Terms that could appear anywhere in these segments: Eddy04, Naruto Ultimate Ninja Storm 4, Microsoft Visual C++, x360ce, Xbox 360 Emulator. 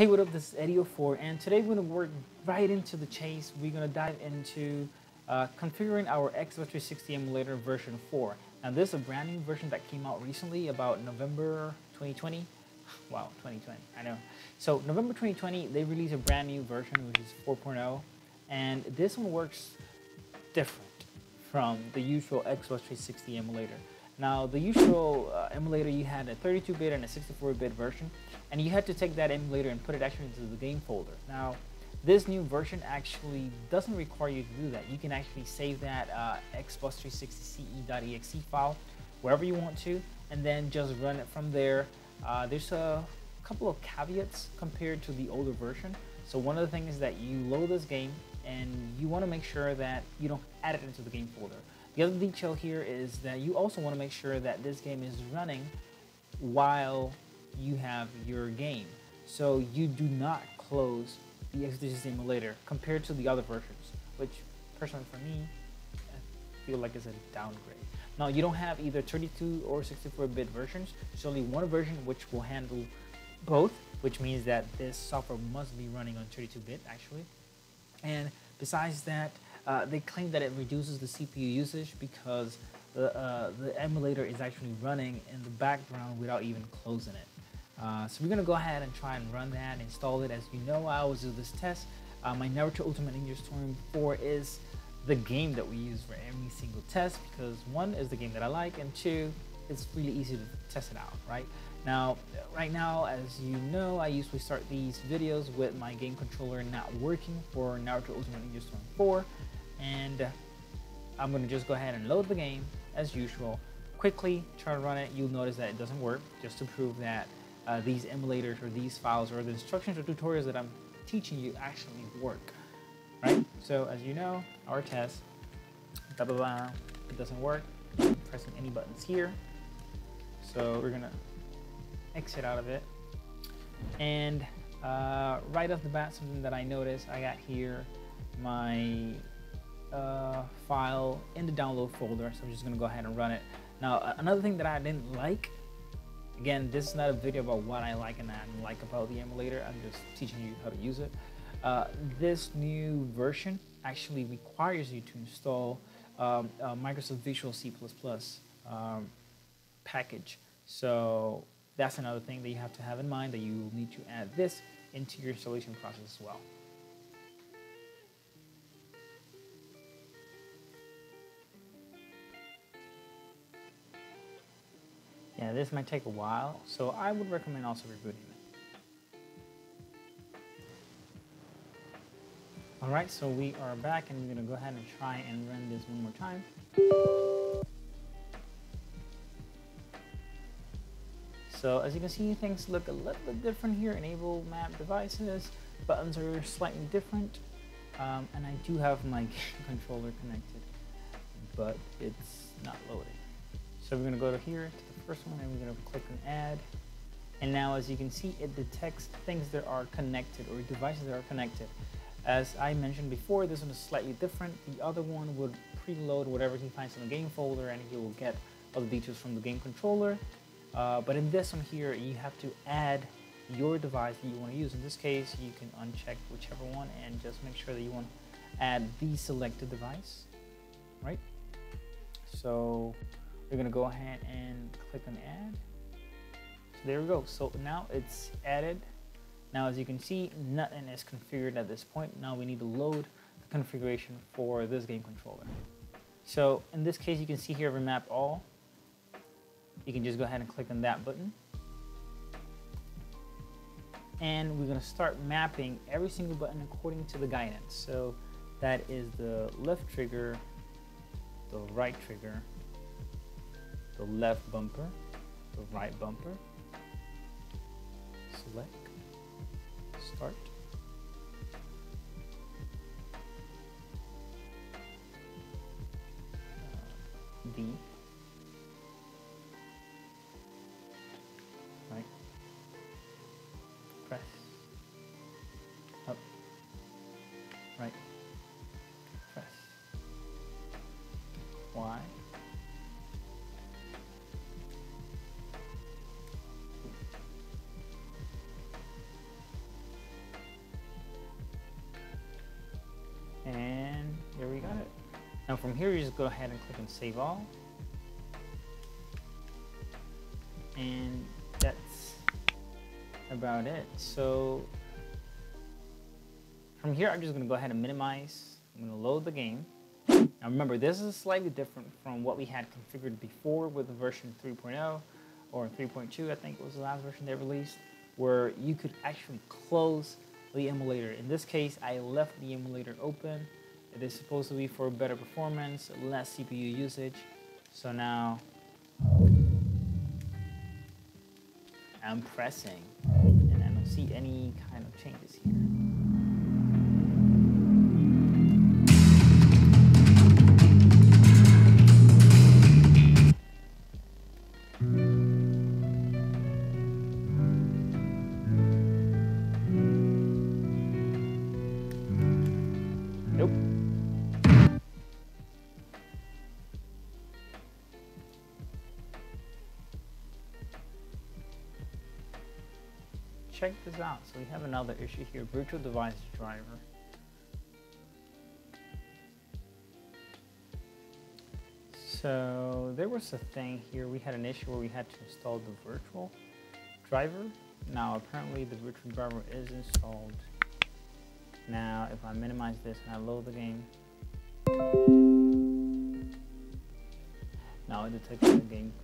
Hey, what up, this is Eddy04, and today we're going to work right into the chase. We're going to dive into configuring our Xbox 360 Emulator version 4. Now, this is a brand new version that came out recently, about November 2020. Wow, 2020, I know. So, November 2020, they released a brand new version, which is 4.0, and this one works different from the usual Xbox 360 emulator. Now, the usual emulator, you had a 32-bit and a 64-bit version, and you had to take that emulator and put it actually into the game folder. Now, this new version actually doesn't require you to do that. You can actually save that Xbox 360ce.exe file wherever you want to, and then just run it from there. There's a couple of caveats compared to the older version. So one of the things is that you load this game, and you want to make sure that you don't add it into the game folder. The other detail here is that you also want to make sure that this game is running while you have your game. So you do not close the x360 emulator compared to the other versions, which personally for me, I feel like it's a downgrade. Now, you don't have either 32 or 64-bit versions. There's only one version which will handle both, which means that this software must be running on 32-bit actually. And besides that, they claim that it reduces the CPU usage because the emulator is actually running in the background without even closing it. So we're going to go ahead and try and run that, install it. As you know, I always do this test. My Naruto Ultimate Ninja Storm 4 is the game that we use for every single test because one, is the game that I like, and two, it's really easy to test it out, right? Now, right now, as you know, I usually start these videos with my game controller not working for Naruto Ultimate Ninja Storm 4, and I'm going to just go ahead and load the game as usual. Quickly try to run it. You'll notice that it doesn't work, just to prove that these emulators or these files or the instructions or tutorials that I'm teaching you actually work, right? So as you know, our test, blah, blah, blah, it doesn't work. I'm pressing any buttons here. So we're going to exit out of it, and right off the bat, something that I noticed, I got here my file in the download folder, so I'm just gonna go ahead and run it. Now, another thing that I didn't like, again, this is not a video about what I like and I don't like about the emulator, I'm just teaching you how to use it. This new version actually requires you to install Microsoft Visual C++ package. So that's another thing that you have to have in mind, that you need to add this into your installation process as well. Yeah, this might take a while, so I would recommend also rebooting it. All right, so we are back, and we're gonna go ahead and try and run this one more time. So as you can see, things look a little bit different here. Enable map devices, buttons are slightly different, and I do have my game controller connected, but it's not loading. So we're gonna go to here, to the first one, and we're gonna click on add. And now as you can see, it detects things that are connected or devices that are connected. As I mentioned before, this one is slightly different. The other one would preload whatever he finds in the game folder, and he will get all the details from the game controller. But in this one here, you have to add your device that you want to use. In this case, you can uncheck whichever one and just make sure that you want to add the selected device, right? So we're going to go ahead and click on add. So there we go. So now it's added. Now, as you can see, nothing is configured at this point. Now we need to load the configuration for this game controller. So in this case, you can see here, remap all. You can just go ahead and click on that button. And we're gonna start mapping every single button according to the guidance. So that is the left trigger, the right trigger, the left bumper, the right bumper, select, start. D. from here, you just go ahead and click and save all. And that's about it. So from here, I'm just going to go ahead and minimize. I'm going to load the game. Now remember, this is slightly different from what we had configured before with the version 3.0 or 3.2, I think was the last version they released, where you could actually close the emulator. In this case, I left the emulator open. It is supposed to be for better performance, less CPU usage. So now I'm pressing and I don't see any kind of changes here. Check this out. So we have another issue here, virtual device driver. So there was a thing here. We had an issue where we had to install the virtual driver. Now apparently the virtual driver is installed. Now if I minimize this and I load the game, now it detects the game.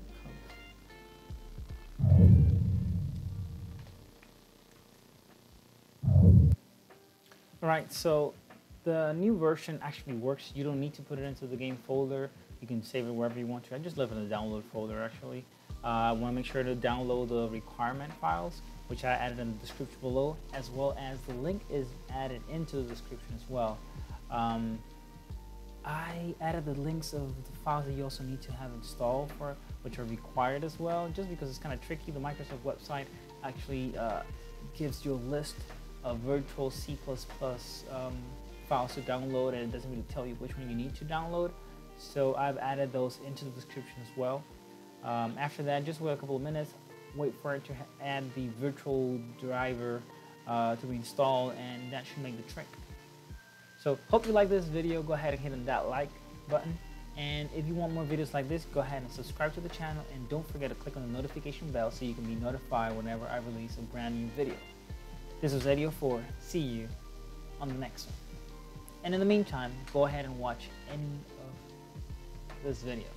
Alright, so the new version actually works. You don't need to put it into the game folder. You can save it wherever you want to. I just left it in the download folder actually. I want to make sure to download the requirement files, which I added in the description below, as well as the link is added into the description as well. I added the links of the files that you also need to have installed for, which are required as well, just because it's kind of tricky. The Microsoft website actually gives you a list of virtual C++ files to download, and it doesn't really tell you which one you need to download. So I've added those into the description as well. After that, just wait a couple of minutes, wait for it to add the virtual driver to be installed, and that should make the trick. So hope you like this video. Go ahead and hit on that like button. And if you want more videos like this, go ahead and subscribe to the channel, and don't forget to click on the notification bell so you can be notified whenever I release a brand new video. This was Eddy04, see you on the next one. And in the meantime, go ahead and watch any of this video.